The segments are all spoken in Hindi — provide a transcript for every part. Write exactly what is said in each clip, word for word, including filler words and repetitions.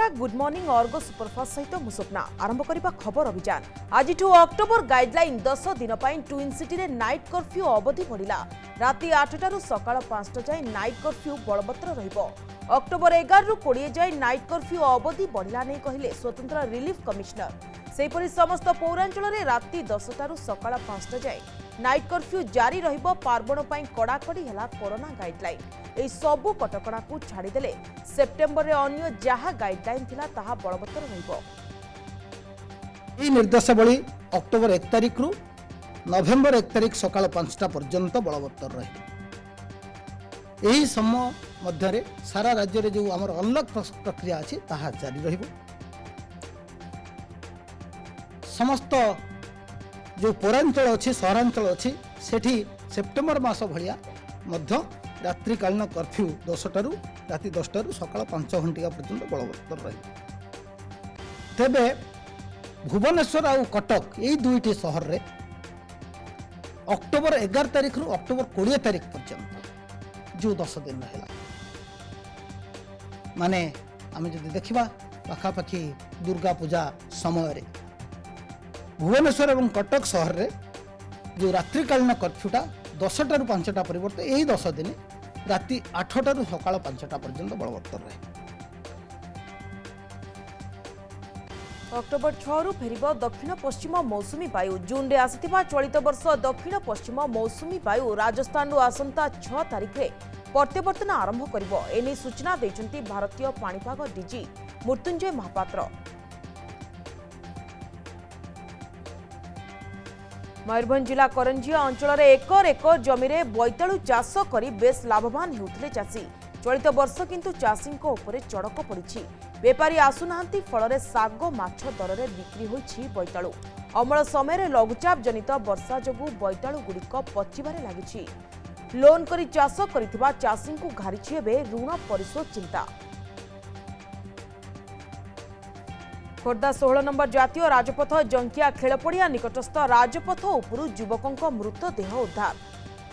नमस्कार गुड मॉर्निंग अर्ग सुपरफास्ट सहित मु स्वप्ना आरंभ करिबा खबर अभियान। आज अक्टोबर गाइडलाइन दस दिन ट्विन सिटी रे नाइट कर्फ्यू अवधि बढ़िला। राति आठटा सकाळ पाँचटा जाय नाइट कर्फ्यू बलवत्तर रहिबो। अक्टोबर एगार रु बीस जाय नाइट कर्फ्यू अवधि बढ़िला नै कहिले स्वतंत्र रिलीफ कमिश्नर। सेपरि समस्त पौरांचल रे राति दसटा रु सकाळ पाँचटा जाय नाइट कर्फ्यू जारी रहिबो। पार्वण पई कड़ाकड़ी हला कोरोना गाइडलाइन। ए सबु कटकणा को छाड़ीदे सेप्टेम्बर में अन्य जहाँ गाइडलाइन थिला ताहा बलवत्तर रहिबो। ए निर्देशावली अक्टोबर एक तारिख रु नवेम्बर एक तारिख सकाळ पाँचटा पर्यंत बलवत्तर रहिबो। एही समय मध्यरे सारा राज्य रे जो हमर अनलॉक प्रक्रिया अछि ताहा जारी रहिबो। समस्त जो पौरांचल अछि सहरांचल अछि सेठी सेप्टेम्बर मास भलिया मध्य रात्रिकालीन कर्फ्यू दसटू राति दसटू सकाल पांच घंटिका पर्यंत बलवत्तर रही। तेबे भुवनेश्वर आ कटक यही दुईटी सहर रे अक्टोबर एगार तारिख रु अक्टोबर कोड़े तारिख पर्यंत जो दस दिन रहा माने आम जब देखा पखापाखि दुर्गा पूजा समय भुवनेश्वर और कटक सहर रे जो रात्रिकालीन कर्फ्यूटा दसटा रु पांचटा परिवर्तन यही दस दिन राति आठटा रु सकाळ पांचटा पर्यंत बलवत्तर रहे। अक्टोबर छह रु फेरिब दक्षिण पश्चिम मौसुमी वायु। जून रे आसिथिबा चलित वर्ष दक्षिण पश्चिम मौसुमी वायु राजस्थान रु आसंता छह तारिख रे प्रत्यवर्तन आरंभ करिबो। एने सूचना दैछन्ती भारतीय पाणीपाग डीजी मृत्युंजय महापात्र। मयूरभंज जिला करंजिया अंचल एकर एकर जमी बैतालु चाष कर बेस लाभवान होते चाषी। चलित वर्ष किंतु चाषी चड़क पड़ी बेपारी आसुना फल शाग माछ दर में बिक्री होई बैतालु। अमल समय लघुचाप जनित वर्षा जगू बैतालु गुड़िक पचीबार लगी लोन कर चाष करथिबा चाषी को घारी ऋण परिशोध चिंता। खोर्धा सोलह नंबर जातीय राजपथ जंकिया खेलपड़िया निकटस्थ राजपथ उपरू युवक मृतदेह उद्धार।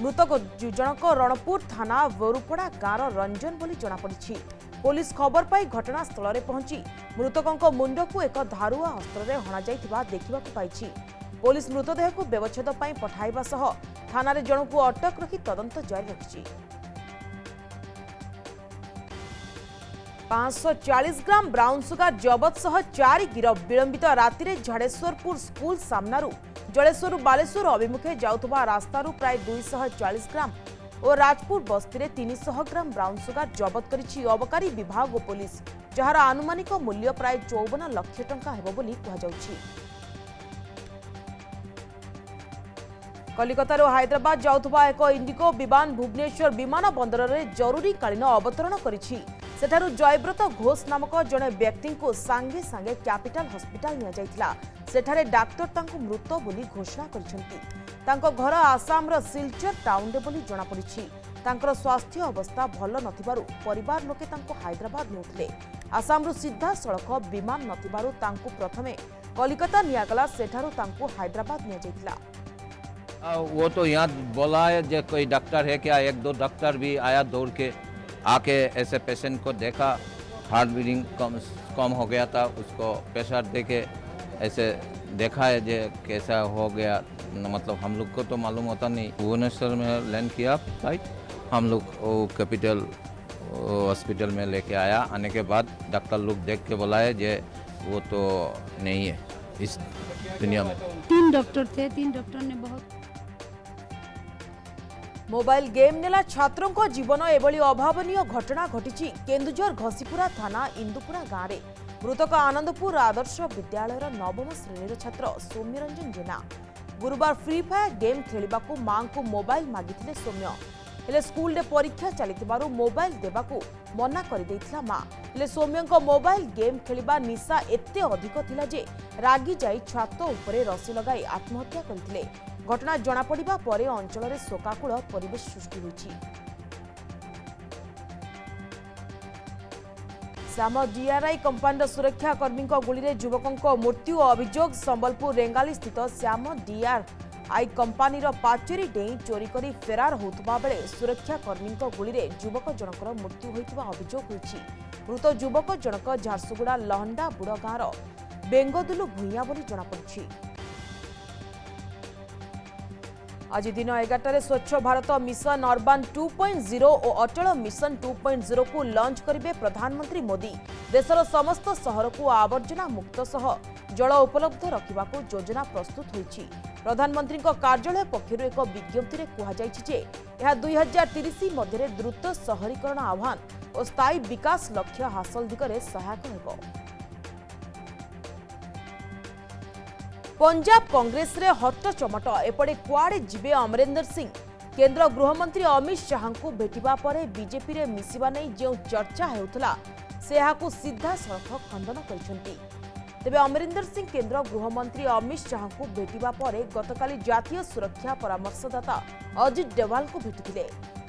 मृतक जनक रणपुर थाना वरुपड़ा गाँव रंजन बोली जनापड़ी। पुलिस खबर पाई घटनास्थल में पहुंची मृतकों को मुंड को एक धारुआ अस्त्र हणाई देखा पाई। पुलिस मृतदेह को व्यवच्छेद पठाइबा सह थाना जन को अटक रखी तदंत जारी रखी। पाँच सौ चालीस ग्राम ब्राउन सुगार जबत सह चार गिरफ। विलंबित राति रे झाड़ेश्वरपुर स्कूल सामनारू जलेश्वर बालेश्वर अभिमुखे जाउथबा रास्तारू प्राय दो सौ चालीस ग्राम और राजपुर बस्ती रे तीन सौ ग्राम ब्राउन सुगार जबत करिछि अबकारी विभाग और पुलिस। जहार आनुमानिक मूल्य प्राय चौवन लाख टंका हेबो बोली कहा जाउछि। कलिकतारू हैदराबाद जाउथबा एक इंडिगो विमान भुवनेश्वर विमान बंदर रे जरूरीकालीन अवतरण करिछि। सेठारू जयव्रत घोष नामक जड़े व्यक्ति को सांगे सांगे कैपिटल हॉस्पिटल निया जायतिला। सेठारे डाक्टर तांको मृत बोली घोषणा करिसंती। तांको घर आसाम रो सिलचर टाउन रे बोली जना पड़िछि। तांकर स्वास्थ्य अवस्था भल नथिबारू परिवार लोके तांको हैदराबाद नेउथले। आसाम रो सीधा सड़क विमान नथिबारू तांको प्रथमे कलिकता नियागला सेठारू तांको हैदराबाद निया जायतिला। वो तो यहाँ बोला है जे कोई डॉक्टर है क्या, एक दो डॉक्टर भी आया दौड़ के आके ऐसे पेशेंट को देखा हार्ट बीटिंग कम कम हो गया था, उसको प्रेशर देके ऐसे देखा है जे कैसा हो गया। मतलब हम लोग को तो मालूम होता नहीं। भुवनेश्वर में लैंड किया फ्लाइट, हम लोग वो कैपिटल हॉस्पिटल में लेके आया। आने के बाद डॉक्टर लोग देख के बोला है जे वो तो नहीं है इस दुनिया में। तीन डॉक्टर थे, तीन डॉक्टर ने बहुत। मोबाइल गेम नेला छात्रों को जीवन एभली अभावनीय घटना घटी केन्दुझर घसीपुरा थाना इंदुपुरा गाँव में। मृतक आनंदपुर आदर्श विद्यालय नवम श्रेणी छात्र सौम्य रंजन जेना गुरुवार फ्री फायर गेम खेलने को मां को मोबाइल मागिथिले। सौम्य हेले स्कूल रे परीक्षा चली मोबाइल देवा मना कर मां। हेले सौम्य मोबाइल गेम खेलवा निशा एत अधिक थिला जे रागी जाई छात्र उपरे रसी लगाई आत्महत्या करथिले। घटना जनापड़ा पर अंचल में शोकाकूल परिवेश सृष्टि होती। श्याम डीआरआई कंपानी सुरक्षाकर्मी गुली में युवक मृत्यु अभियोग। संबलपुर रेंगाली स्थित श्याम डीआरआई कंपानी पाचेरी डेई चोरी कर फेरार होता बेले सुरक्षाकर्मी गुली में युवक जनकर मृत्यु होता अभियोग। मृत युवक जनक झारसुगुड़ा लहंडा बुड़ गाँव बेंगदुलु भूइया बोली जणापड़ी। आज दिन एगारटे Swachh Bharat mission urban two point zero और Atal mission two point zero को लॉन्च करेंगे प्रधानमंत्री मोदी। देशर समस्त शहर को आवर्जना मुक्त सह जल उपलब्ध रखा योजना प्रस्तुत होती। प्रधानमंत्री कार्यालय पक्षर एक विज्ञप्ति में कह दुई हजार तीस मध्य द्रुत शहरीकरण आह्वान और स्थायी विकास लक्ष्य हासिल दिगरे सहायक हो। पंजाब कांग्रेस रे हटचमट एपटे कुआड़े जीवे अमरेंद्र सिंह। केंद्र गृहमंत्री अमित शाह को भेटिबा परे बीजेपी रे मिसिबा नै जो चर्चा हेउथला से हाकु सीधा सरख खंडन करछंती। तबे अमरेंद्र सिंह केंद्र गृहमंत्री अमित शाह को भेटिबा परे गतकाली जातीय सुरक्षा परामर्शदाता अजित डोभाल को भेटिथिले।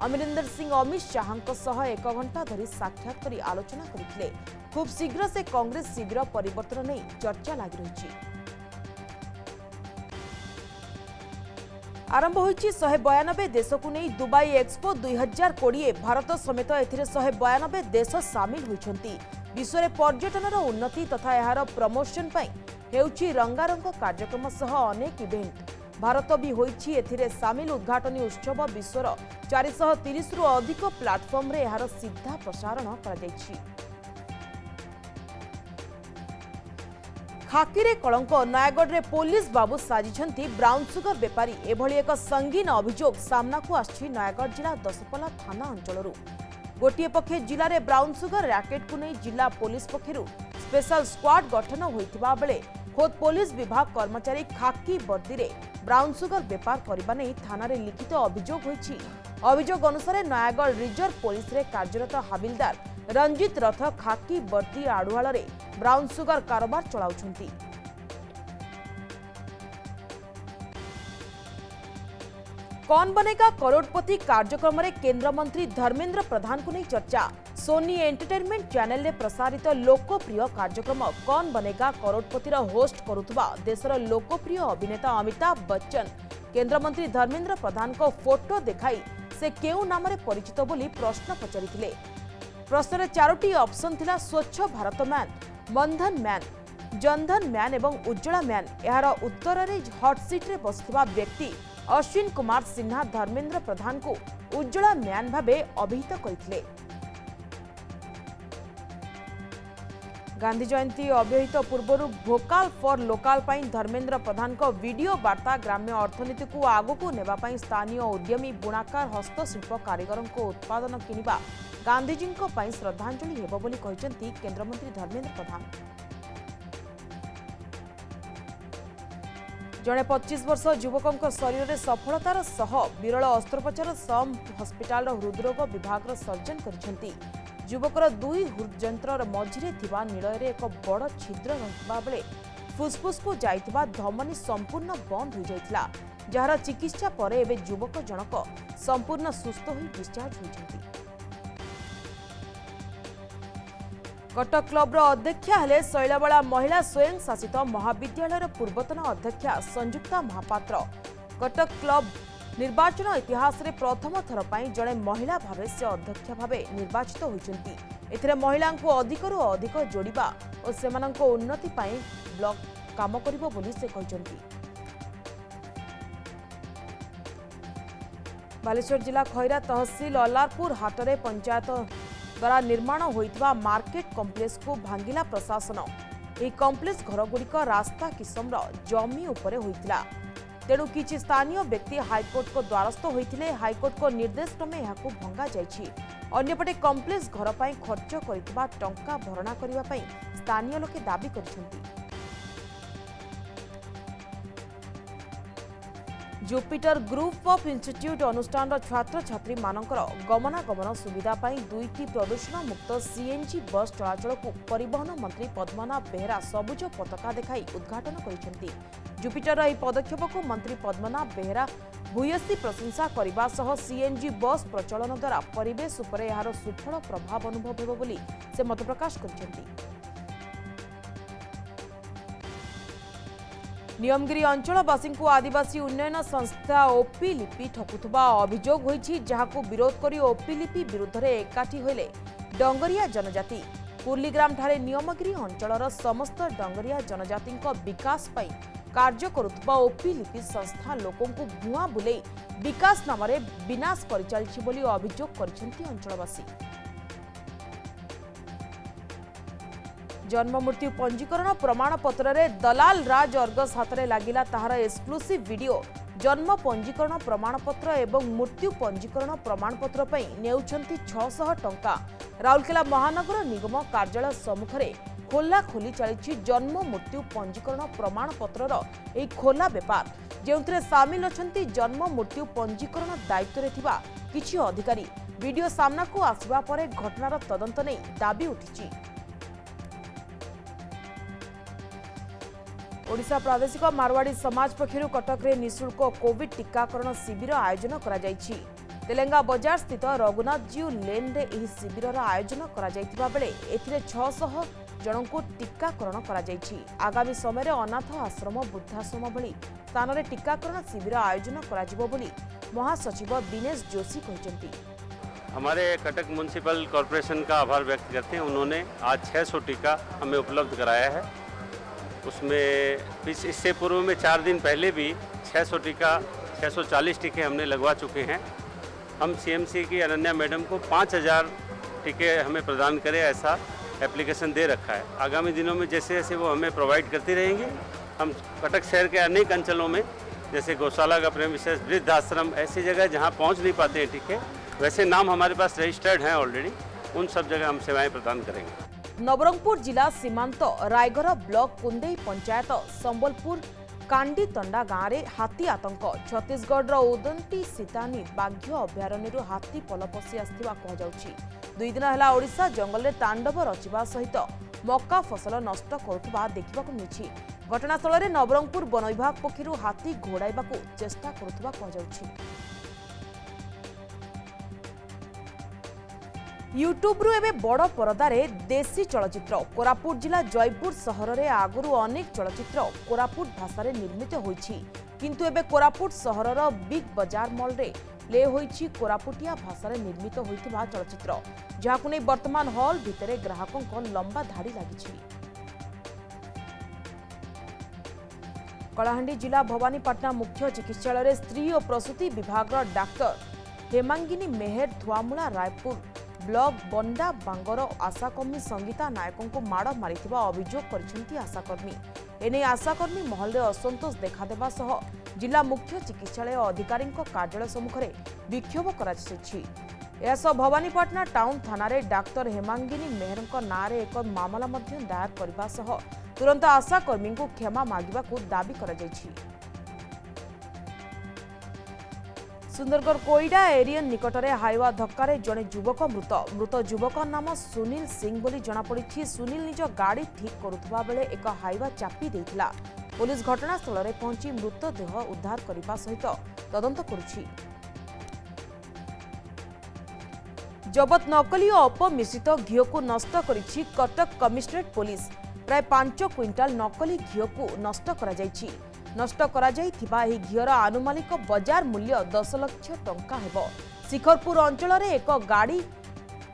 अमरेंद्र सिंह अमित शाह सह एक घंटा धरी साक्षात करी आलोचना करथिले। खूब शीघ्र से कांग्रेस शिविर परिवर्तन नै चर्चा लागि रहिछि। आरंभ होइछि शहे बयानबे देश को नहीं दुबई एक्सपो दुई हजार बीस। भारत समेत एथिरे शहे बयानबे देश सामिल होइछंती। विश्व में पर्यटन उन्नति तथा यार प्रमोशन पई हेउछि रंगारंग कार्यक्रम सह अनेक इवेंट। भारत भी होइछि एथिरे सामिल। उद्घाटनी उत्सव विश्वर चार सौ तीस रु अधिक प्लेटफॉर्म रे यार सीधा प्रसारण करा जाइछि। खाकीरे कलंक नयागढ़ रे पुलिस बाबू साजिछंती ब्राउन सुगर बेपारी। एभली एक संगीन अभियोग सामना को आछि नयागढ़ जिला दसपला थाना अंचलरू। गोटे पक्षे जिले में ब्राउन सुगर रैकेट को नहीं जिला पुलिस पक्षर स्पेशल स्क्वाड गठन होता बेले खोद पुलिस विभाग कर्मचारी खाकी वर्दी रे ब्राउन सुगर बेपार करने नहीं थाना रे लिखित अभियोग होइछि। अभियोग अनुसार नयागढ़ रिजर्व पुलिस रे कार्यरत हाबिलदार रंजित रथ खाकी बर्ती आड़ुआल ब्राउन सुगर कारोबार चलाउछंती। कौन बनेगा करोड़पति कार्यक्रम रे केंद्र मंत्री धर्मेंद्र प्रधान को नहीं चर्चा। सोनी एंटरटेनमेंट चैनल रे प्रसारित लोकप्रिय कार्यक्रम कौन बनेगा करोड़पतिर होस्ट करुवा देशर लोकप्रिय अभिनेता अमिताभ बच्चन केंद्र मंत्री धर्मेंद्र प्रधान को फोटो देखाई से केउ नाम रे परिचित बोली प्रश्न पचारिथिले। प्रश्न चारोटी ऑप्शन थिला स्वच्छ भारत मैन, बंधन मैन, जनधन मैन एवं उज्ज्वला मैन। यार उत्तर रे हॉट सीट रे बसथिबा व्यक्ति अश्विन कुमार सिन्हा धर्मेंद्र प्रधान को उज्ज्वला मैन भाबे अभिहित करथिले। गांधी जयंती अव्यवहित पूर्व भोकाल फॉर लोकाल पाई धर्मेंद्र प्रधान को वीडियो वार्ता ग्राम्य अर्थनीति को आगू नेबा पाई स्थानीय उद्यमी बुणाकार हस्तशिल्प कारीगर को उत्पादन किनिबा गांधीजी श्रद्धांजलि हेबो बोली कहचंती केंद्रमंत्री धर्मेंद्र प्रधान। जड़े पच्चीस वर्ष युवक शरीर में सफलतार सह विरल अस्त्रोपचार सम हस्पिटाल हृदरोग विभाग सर्जन करचंती। युवकर दुई हृदयंत्र मझिरे थिबा निळयरे एक बड़ छिद्र रहबा बेले फुसफुस को जाइतिबा धमनी संपूर्ण बंद हो जाइतिला। जार चिकित्सा पर एबे युवक जनक संपूर्ण सुस्थ होई डिस्चार्ज होइछंती। कटक क्लब्र अध्यक्षा हेले शैलवाला महिला स्वयं शासित महाविद्यालय पूर्वतन अध्यक्षा संयुक्ता महापात्र। कटक क्लब निर्वाचन इतिहास में प्रथम थर पर जड़े महिला भाव से अध्यक्षा भाव निर्वाचित होती। एथिरे महिला को अधिकरू अधिक जोड़िबा और सेमानंको उन्नति पाई ब्लॉक काम करिबो बोली से कहचंती। बालेश्वर जिला खैरा तहसिल अलारपुर हाटरे पंचायत द्वारा निर्माण होइतबा मार्केट कॉम्प्लेक्स को भांगिला प्रशासन। यह कॉम्प्लेक्स घरगुड़िक रास्ता किसमर जमी उपरे होइतिला। तेणु किछि स्थानीय व्यक्ति हाइकोर्ट को द्वारस्थ होइतिले। हाइकोर्ट को निर्देश क्रमे यहाकु भंगा जाइछि। अन्यपटे कॉम्प्लेक्स घर पर खर्च करितबा टंका भरणा करिबा पई स्थानीय लोके दाबी करिसंती। जुपिटर ग्रुप ऑफ इंस्टिट्यूट अनुष्ठान छात्र छात्री मानकर गमनागमन सुविधा पर दुईटी प्रदूषण मुक्त सीएनजी बस चलाचल को परिवहन मंत्री पद्मनाभ बेहरा सबुज पताका देखाई उद्घाटन करिसेंती। जुपिटर यह पदक्षेप को मंत्री पद्मनाभ बेहरा भूयसी प्रशंसा करने सह सीएनजी बस प्रचलन द्वारा परिवेश उपर यार सुफल प्रभाव अनुभव हेबो बोली से मत प्रकाश करिसेंती। नियमगिरी अंचलवासी को आदिवासी उन्नयन संस्था ओपीलिपि ठकुवा अभियोग होइछि, जहाको विरोध करी ओपीलिपि विरुद्ध रे एकाठी होइले डंगरिया जनजाति। कुर्लीग्राम ठारे नियमगिरी अंचलर समस्त डंगरिया जनजाति विकास पाई कार्य करुवा ओपी लिपि संस्था लोकों भुआ बुले विकास नाम विनाश करचाली अभियोग अंचलवासी। जन्म मृत्यु पंजीकरण प्रमाणपत्र रे दलाल राज अर्गस हाथ लगिला ताहार एक्सक्लूसिव वीडियो। जन्म पंजीकरण प्रमाणपत्र एवं मृत्यु पंजीकरण प्रमाणपत्र पई नेउछंती छह सौ टंका। राउरकेला महानगर निगम कार्यालय सम्मुखरे खोला खोली चली जन्म मृत्यु पंजीकरण प्रमाणपत्र रो एई खोला बेपार, जेउंतरे सामिल अछंती जन्म मृत्यु पंजीकरण दायित्व रे थिबा किछि अधिकारी। वीडियो सामना को आसवा परे घटनार तदंत नै दाबी उठिछि। ओडिशा प्रादेशिक मारवाड़ी समाज पक्षर कटक में निःशुल्क कोविड टीकाकरण शिविर आयोजन करेलेंगा बजार स्थित रघुनाथजीउ लेन में यह शिविर आयोजन करह जन को टीकाकरण करागामी समय में अनाथ आश्रम वृद्धाश्रम भली स्थान में टीकाकरण शिविर आयोजन कर महासचिव दिनेश जोशी कहते। हमारे कटक म्यूनसिपल कॉर्पोरेशन का आभार व्यक्त करते हैं। उन्होंने आज छः सौ टीका हमें उपलब्ध कराया है। उसमें इससे पूर्व में चार दिन पहले भी छह सौ टीका छह सौ चालीस टीके हमने लगवा चुके हैं। हम सीएमसी की अनन्या मैडम को पाँच हज़ार टीके हमें प्रदान करें ऐसा एप्लीकेशन दे रखा है। आगामी दिनों में जैसे जैसे वो हमें प्रोवाइड करती रहेंगी हम कटक शहर के अनेक अंचलों में जैसे गौशाला का प्रेम विशेष वृद्धाश्रम ऐसी जगह जहाँ पहुँच नहीं पाते हैं टीके, वैसे नाम हमारे पास रजिस्टर्ड हैं ऑलरेडी, उन सब जगह हम सेवाएँ प्रदान करेंगे। नवरंगपुर जिला सीमांत रायगढ़ ब्लॉक कुंदेई पंचायत संबलपुर कांडी तंडा गाँव में हाथी आतंक। छत्तीसगढ़ उदंती सीतानी बाघ्य अभयारण्य हाथी पल पशि आसवा कहु। दुई दिन है ओडिशा जंगल में तांडव रचा सहित मक्का फसल नष्ट करुवा देखा मिली। घटनास्थल में नवरंगपुर वन विभाग पक्षर हाथी घोड़ाइवा चेष्टा करुवा कहु। यूट्यूब्रु एबे बड़ परदारे देशी चलचित्र कोरापुट जिला जयपुर सहर रे आगुरु अनेक चलचित्र कोरापुट भाषारे निर्मित होईछि, किंतु एबे कोरापुट सहरर बिग बाजार मॉल रे ले होईछि कोरापुटिया भाषारे निर्मित होईथिबा चलचित्र, जहाकु नै वर्तमान हॉल भितरे ग्राहकक लंबा धाड़ी लागिछि। कलाहांडी जिला भवानीपाटना मुख्य चिकित्सालय रे स्त्री और प्रसूति विभाग डाक्टर हेमांगिनी मेहर धुआमुला रायपुर ब्लॉक बंडा बांगर आशाकर्मी संगीता नायकों को माड़ मारी अभियोग कर आशाकर्मी। एने आशाकर्मी महल में असंतोष देखादेवा सह जिला मुख्य चिकित्सालय अधिकारी कार्यालय सम्मुखें विक्षोभ कर भवानीपाटना टाउन थाना डाक्तर हेमांगिनी मेहर ना एक मामला दायर करने सह तुरंत आशाकर्मी को क्षमा मांगा दाबी कर। सुंदरगढ़ कोईडा एरियन निकटरे हाइवा धक्कारे जड़े युवक मृत। मृत युवक नाम सुनील सिंह बोली जनापड़ी। सुनील निज गाड़ी ठीक करुवा बेले एक हाइवा चापी देइथिला। पुलिस घटनास्थल में पहुंची मृतदेह उद्धार करने सहित तदंत करुछि। जबत नकली और अपमिश्रित घी को नष्ट करिछि कटक कमिश्नरेट पुलिस। प्राय पांच क्विंटाल नकली घी को नष्ट कराଯାଇଛି। नष्ट कराଯାଇଥିବା ଏହି ଘିଅର ଆନୁମାନିକ ବଜାର ମୂଲ୍ୟ दस ଲକ୍ଷ ଟଙ୍କା ହେବ। ଶିଖରପୁର ଅଞ୍ଚଳରେ ଏକ ଗାଡ଼ି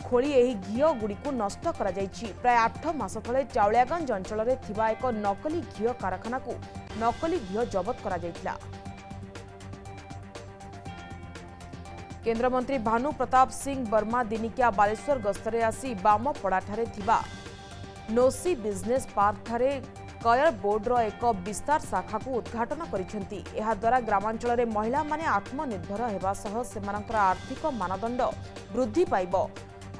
ଖୋଳି ଏହି ଘିଅ ଗୁଡ଼ିକୁ ନଷ୍ଟ କରାଯାଇଛି। ପ୍ରାୟ ଆଠ ମାସ ତଳେ ଚାଉଳିଆଗଞ୍ଜ ଅଞ୍ଚଳରେ ଥିବା ଏକ ନକଲି ଘିଅ କାରଖାନାକୁ ନକଲି ଘିଅ ଜବତ କରାଯାଇଥିଲା। କେନ୍ଦ୍ରମନ୍ତ୍ରୀ ଭାନୁ ପ୍ରତାପ ସିଂ ବର୍ମା ଦିନିକିଆ ବାଲେଶ୍ୱର ଗସ୍ତରେ ଆସି ବାମପଡ଼ାଠାରେ ଥିବା ନୋସି ବିଜନେସ୍ ପାର୍କଠାରେ कयर बोर्ड रो एक विस्तार शाखा को उद्घाटन करिसेंती। एहा द्वारा ग्रामांचल रे महिला माने आत्मनिर्भर हेबा सह सेमानकर आर्थिक मानदंड वृद्धि पाइब।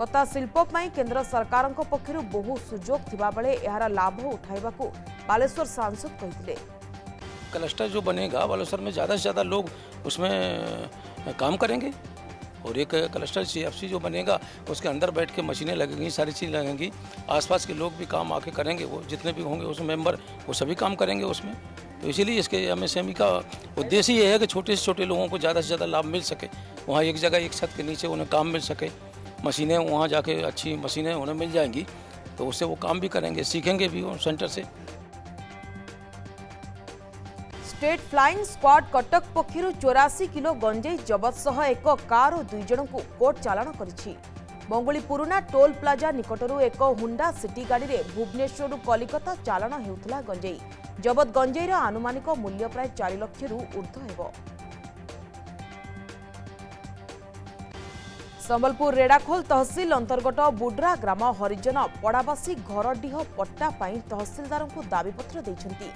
कथा शिल्प पई केंद्र सरकार पक्षरु बहु सुजोग थिबा बेले एहार लाभ उठाइबा को बालेश्वर सांसद कहितले। क्लस्टर जो बनेगा बालेश्वर में ज्यादा से ज्यादा लोग उसमें काम करेंगे और एक क्लस्टर सी एफ सी जो बनेगा उसके अंदर बैठ के मशीनें लगेंगी, सारी चीज़ लगेंगी। आसपास के लोग भी काम आके करेंगे, वो जितने भी होंगे उस मेंबर वो सभी काम करेंगे उसमें। तो इसीलिए इसके हमें सेमी का उद्देश्य ये है कि छोटे से छोटे लोगों को ज़्यादा से ज़्यादा लाभ मिल सके। वहाँ एक जगह एक छत के नीचे उन्हें काम मिल सके। मशीनें वहाँ जाके अच्छी मशीनें उन्हें मिल जाएंगी तो उससे वो काम भी करेंगे, सीखेंगे भी उन सेंटर से। स्टेट फ्लाइंग स्क्वाड कटक पक्षर चौरासी किलो गंजेई जबत सह एक कार और दुई जन को कोर्ट चालाण करिछि। मंगली पुराना टोल प्लाजा निकटरू एक हुंडा सिटी गाड़ी रे भुवनेश्वर कलिकता चालाण हेउथला गंजेई। जबत गंजेईर आनुमानिक मूल्य प्राय चार लाख रु ऊर्ध्व हेबो। संबलपुर रेडाखोल तहसिल अंतर्गत बुड्रा ग्राम हरिजन पड़ावासी घरडीह पट्टा पाई तहसिलदारंकु दाबीपत्र दैछंती।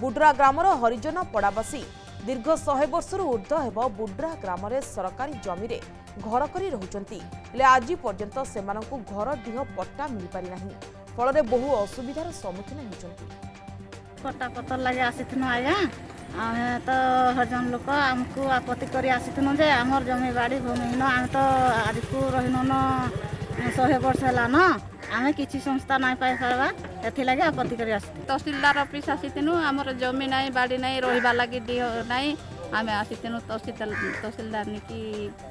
बुड्रा ग्रामर हरिजन पड़ावासी दीर्घ शहे वर्षर ऊर्ध्व हेबो बुड्रा ग्राम सरकारी जमी रे घर करी रहउचंती। ले आज पर्यंत सेमानंकु घरडीह पट्टा मिल पारि नाही, फल रे बहु असुविधार सम्मुखीन होचंती। पट्टा पत्र लागे आसिथन आया आमे तो हरजन लोक आमको आपत्ति कर आसीन जे आमर जमी बाड़ी भूमिहीन आम तो आज को रहीन न शहे वर्ष है ना आम कि संस्था ना पाई पार्बा एगे आपत्ति कर तहसीलदार अफिस् आसीन आमर जमी ना बाड़ी ना रहा लगी नाई आम आसीन तहसील तहसीलदार निकी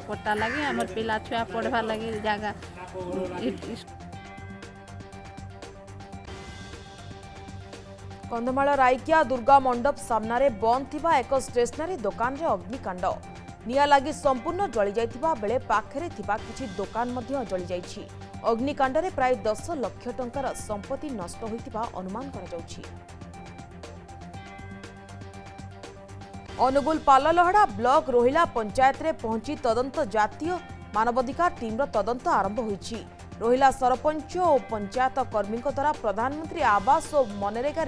पट्टा लगे आम पिला छुआ पढ़वा लगे जगह। कंधमाल रायकिया दुर्गा मंडप सामने बंद थिबा एक स्टेशनरी दुकान रे अग्निकांड। निया लागी संपूर्ण जली जाइतिबा बेले पाखरे थिबा किछि दुकान मध्य जली जाइछि। अग्निकांड रे प्राय दस लाख टंकार संपत्ति नष्ट होइतिबा अनुमान करा जाउछि। अनुगुल पाललहडा ब्लॉक रोहिला पंचायत रे पहुंची तदंत जातीय मानवाधिकार टीम रो तदंत आरंभ होइछि। रोहिला सरपंच और पंचायत कर्मी द्वारा प्रधानमंत्री आवास और मनरेगा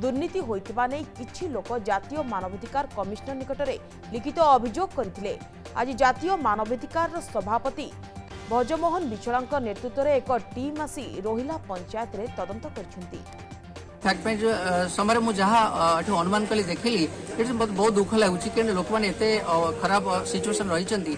दुर्नीति होता नहीं किछि लोक जातीय मानवाधिकार कमिशनर निकट में लिखित अभियोग करथिले। आज जातीय मानवाधिकार सभापति भजमोहन बिछड़ा नेतृत्व में एक टीम आसी रोहिला पंचायत रे तदंत करछंती। फैक्ट समय मुझे अनुमान कली देखिली बहुत बहुत दुख लगुच कि लोक मैंने खराब सिचुएसन रही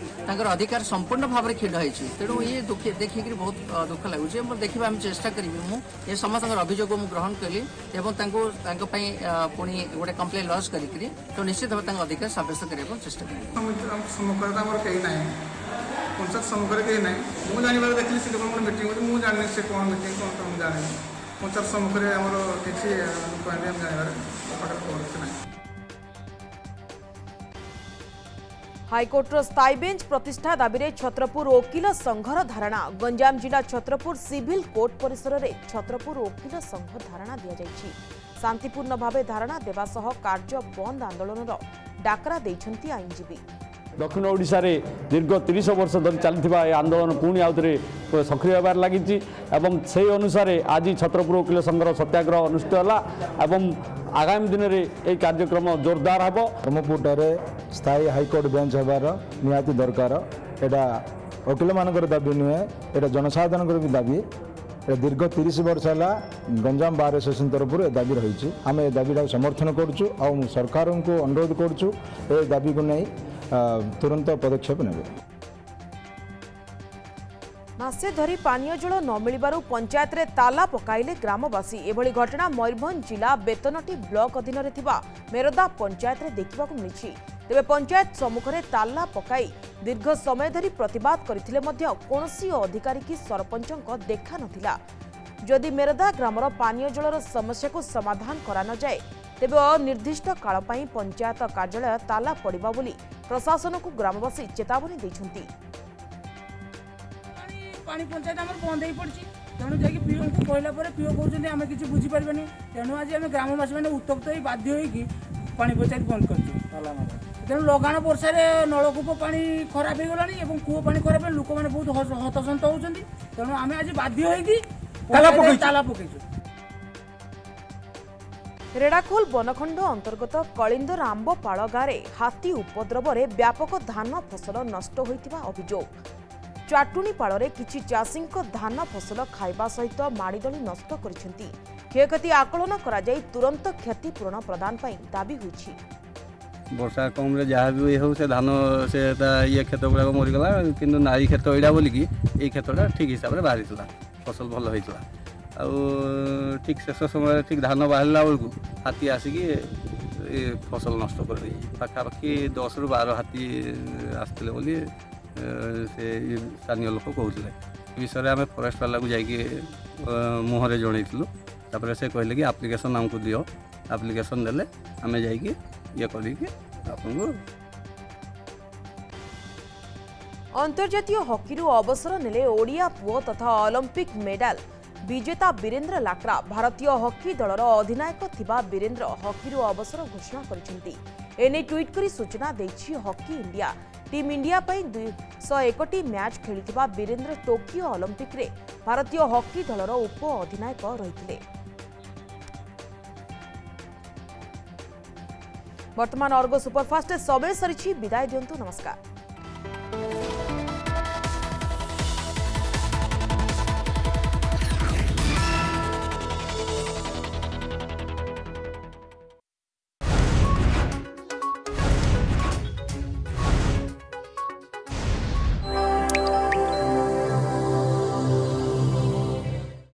अधिकार संपूर्ण भाव में क्षीण होती तेणु ये देखिए बहुत दुख लगुच। देखिए आम चेषा करी समस्त अभियोग ग्रहण कली पुणी गोटे कम्प्लेन लॉन्च करी तो निश्चित भाव अधिकार सब्यस्त करने चेस्ट कर। हाईकोर्टर स्थायी बेंच प्रतिष्ठा दाबी रे छत्रपुर वकिल संघर धारणा। गंजाम जिला छत्रपुर सिविल कोर्ट परिसर रे छत्रपुर वकिल संघ धारणा दिया जायछि। शांतिपूर्ण भावे धारणा देवा सह कार्य बंद आंदोलन डाकरा दैछंती आईनजीवी। दक्षिण ओडिशा रे दीर्घ तीस वर्ष धरी चलता यह आंदोलन पुणी आउथरे सक्रिय होबार लगी एवं से अनुसार आज छत्रपुर वकिल संघर सत्याग्रह अनुष्ठित होला एवं आगामी दिन में यह कार्यक्रम जोरदार हे। ब्रह्मपुर स्थायी हाईकोर्ट बेंच होबार निहाती दरकार। एटा वकिल मानकर दाबी नुहे, एटा जनसाधारण भी दाबी। दीर्घ तीस वर्ष है गंजाम बार एसोसिएसन तरफ दाबी रही आम ए दाबी समर्थन करुचु आ सरकार को अनुरोध करुचु ए दाबी को नहीं तुरंत पदक्षेप ने। मासे धरी पानीय जल न मिलबारु पंचायत रे ताला पकाइले ग्रामवासी। एभली घटना मयूरभंज जिला बेतनटी ब्लॉक अधीन रे थिबा मेरदा पंचायत रे देखिबाकु मिलिछि। तेबे पंचायत सम्मुख रे ताला पकाई दीर्घ समय धरी प्रतिवाद करथिले मध्य कोनोसी अधिकारी की सरपंचक देखा नथिला। जदि मेरदा ग्रामर पानीय जलर समस्या को समाधान करा न जाय तेबे अनिर्दिष्ट काल पई पंचायत कार्यालय ताला पड़िबा बोली प्रशासन को ग्रामवासी चेतावनी दैछंती। पानी पंचायत आम बंद हो पड़ी तेणु जा पीओ को कहला पीओ कहते आम किसी बुझीपारे तेणु आज आम ग्रामवासी मैंने उत्तप्त हो बाध्य पानी पंचायत बंद कर तेणु लगाण वर्षा नलकूप पा खराब हो गलानी और कूप पा खराब हो लोक मैंने बहुत हतसंत होती तेणु आम आज बाध्य ताला पकड़। रेडाखोल वनखंड अंतर्गत कलिंदर आंबपाड़ गाँव हाथी उपद्रव में व्यापक धान फसल नष्ट होता अभियोग। चाटुणीपाड़ में किसी चाषी धान फसल खाइबा सहित माड़ीदी नष्ट करछंती। क्षयक्षति आकलन करा जाई तुरंत क्षतिपूरण प्रदान पाई दाबी होईछि। वर्षा कम रे जहाँ भी हो से धान से ये खेत गुड़ाक मरीगला कि नारी खेत यहाँ बोलिकी ये खेतटा ठीक हिसाब से बाहरी फसल भल होता और ठीक शेष समय ठीक धान बाहर बेलू हाथी आसिकी फसल नष्ट कर पाखापाखि दस रु बार हाथी आसते बोली से स्थानीय लोक कहते विषय आम फरेस्ट वाला को जाकि मुहरे जनईलु तापर से कहले कि आप्लिकेसन आमको दियो आप्लिकेसन देले आम जाइए कर। अंतर्जातीय हॉकीरू अवसर नेले ओडिया पुओ तथा ओलंपिक मेडाल विजेता बीरेन्द्र लाक्रा। भारतीय हॉकी दलर अधिनायक थिबा बीरेन्द्र हॉकीरू अवसर घोषणा करिसेंती। एने ट्वीट करी सूचना देछि हॉकी इंडिया। टीम इंडिया पई एक सौ एक टी मैच खेलिथिबा बीरेन्द्र टोकियो ओलंपिक रे भारतीय हॉकी दलर उप अधिनायक रहिथिले। वर्तमान अर्गो सुपरफास्ट समय सरीछि, विदाय दियंतु, नमस्कार।